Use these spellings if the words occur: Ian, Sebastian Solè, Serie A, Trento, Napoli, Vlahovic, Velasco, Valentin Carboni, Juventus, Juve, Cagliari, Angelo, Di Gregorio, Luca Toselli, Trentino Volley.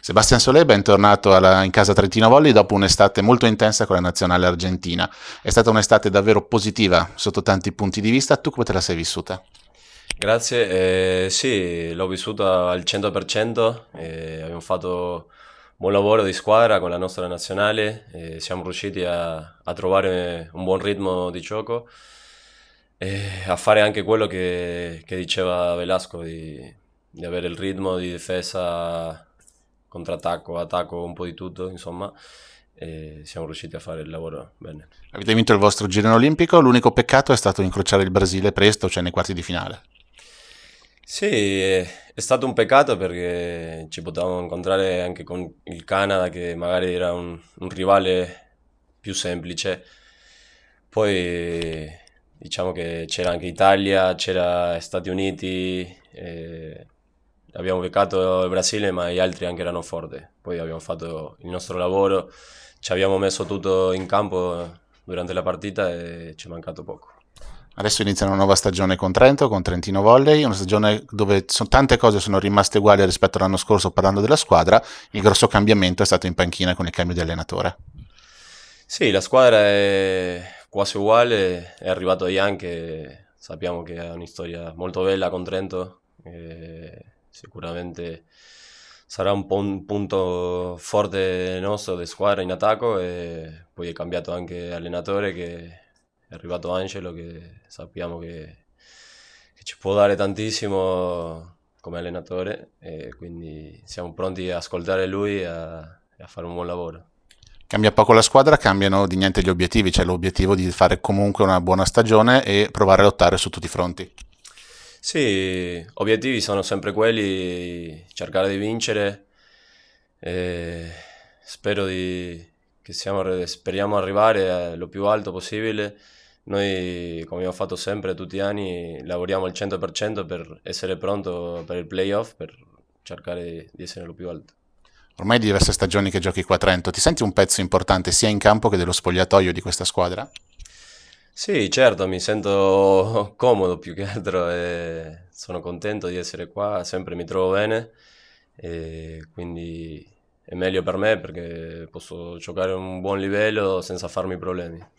Sebastian Solè, bentornato in casa Trentino Volley dopo un'estate molto intensa con la nazionale argentina. È stata un'estate davvero positiva sotto tanti punti di vista. Tu come te la sei vissuta? Grazie, sì, l'ho vissuta al 100%, abbiamo fatto buon lavoro di squadra con la nostra nazionale, siamo riusciti a trovare un buon ritmo di gioco e a fare anche quello che diceva Velasco, di avere il ritmo di difesa, contrattacco, attacco, un po' di tutto, insomma, e siamo riusciti a fare il lavoro bene. Avete vinto il vostro girone olimpico, l'unico peccato è stato incrociare il Brasile presto, cioè nei quarti di finale. Sì, è stato un peccato perché ci potevamo incontrare anche con il Canada, che magari era un rivale più semplice. Poi diciamo che c'era anche Italia, c'era Stati Uniti, abbiamo beccato il Brasile, ma gli altri anche erano forti. Poi abbiamo fatto il nostro lavoro, ci abbiamo messo tutto in campo durante la partita e ci è mancato poco. Adesso inizia una nuova stagione con Trento, con Trentino Volley, una stagione dove tante cose sono rimaste uguali rispetto all'anno scorso parlando della squadra. Il grosso cambiamento è stato in panchina con il cambio di allenatore. Sì, la squadra è quasi uguale, è arrivato Ian, che sappiamo che ha una storia molto bella con Trento. Sicuramente sarà un po' un punto forte nostro di squadra in attacco, e poi è cambiato anche allenatore, che è arrivato Angelo, che sappiamo che ci può dare tantissimo come allenatore, e quindi siamo pronti ad ascoltare lui e a fare un buon lavoro. Cambia poco la squadra, cambiano di niente gli obiettivi, cioè l'obiettivo di fare comunque una buona stagione e provare a lottare su tutti i fronti. Sì, obiettivi sono sempre quelli, cercare di vincere, spero che speriamo arrivare lo più alto possibile. Noi, come abbiamo fatto sempre tutti gli anni, lavoriamo al 100% per essere pronto per il playoff, per cercare di essere lo più alto. Ormai diverse stagioni che giochi qua a Trento, ti senti un pezzo importante sia in campo che dello spogliatoio di questa squadra? Sì, certo, mi sento comodo più che altro, sono contento di essere qua, sempre mi trovo bene, e quindi è meglio per me perché posso giocare a un buon livello senza farmi problemi.